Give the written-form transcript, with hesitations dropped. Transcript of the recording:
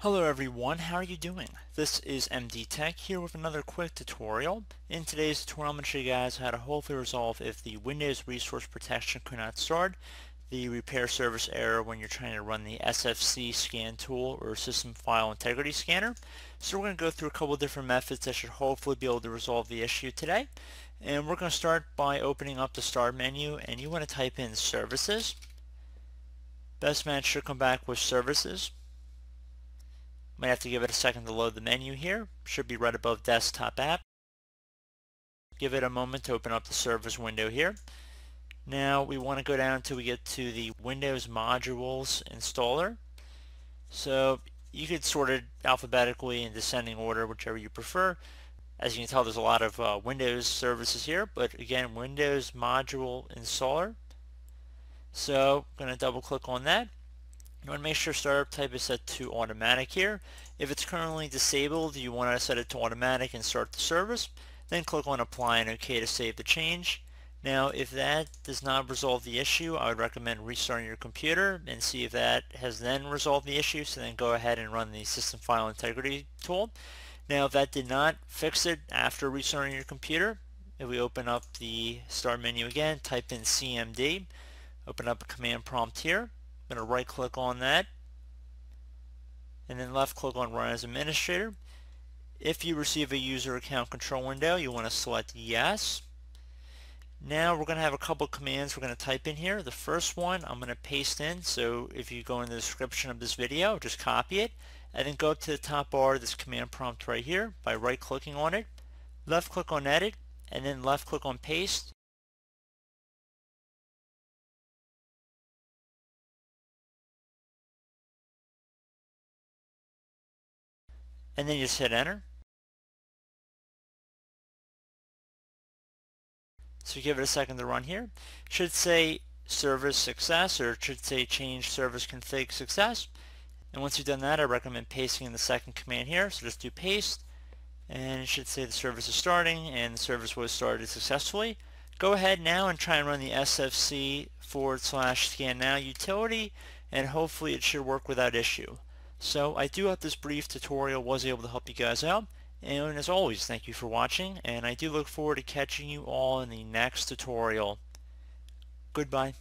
Hello everyone, how are you doing? This is MD Tech here with another quick tutorial. In today's tutorial I'm going to show you guys how to hopefully resolve if the Windows Resource Protection could not start, the repair service error when you're trying to run the SFC scan tool or system file integrity scanner. So we're going to go through a couple different methods that should hopefully be able to resolve the issue today. And we're going to start by opening up the start menu and you want to type in services. Best match should come back with services. Might have to give it a second to load the menu here. Should be right above desktop app. Give it a moment to open up the service window here. Now we want to go down until we get to the Windows Modules Installer. So you could sort it alphabetically in descending order, whichever you prefer. As you can tell, there's a lot of Windows services here, but again, Windows Module Installer. So I'm going to double click on that. You want to make sure startup type is set to automatic here. If it's currently disabled, you want to set it to automatic and start the service. Then click on apply and OK to save the change. Now if that does not resolve the issue, I would recommend restarting your computer and see if that has then resolved the issue. So then go ahead and run the system file integrity tool. Now if that did not fix it after restarting your computer, if we open up the start menu again, type in CMD, open up a command prompt here. I'm going to right click on that and then left click on Run as Administrator. If you receive a user account control window, you want to select yes. Now we're going to have a couple commands we're going to type in here. The first one I'm going to paste in, so if you go in the description of this video, just copy it and then go up to the top bar of this command prompt right here by right clicking on it, left click on Edit, and then left click on Paste. And then you just hit enter. So give it a second to run here. It should say service success, or it should say change service config success. And once you've done that, I recommend pasting in the second command here. So just do paste, and it should say the service is starting, and the service was started successfully. Go ahead now and try and run the SFC/scan now utility, and hopefully it should work without issue. So I do hope this brief tutorial was able to help you guys out, and as always, thank you for watching, and I do look forward to catching you all in the next tutorial. Goodbye.